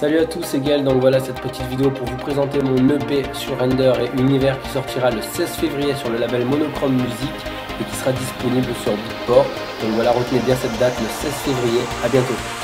Salut à tous, c'est Gael. Donc voilà cette petite vidéo pour vous présenter mon EP sur Render et Univers qui sortira le 16 février sur le label Monochrome Music et qui sera disponible sur Beatport. Donc voilà, retenez bien cette date, le 16 février. À bientôt.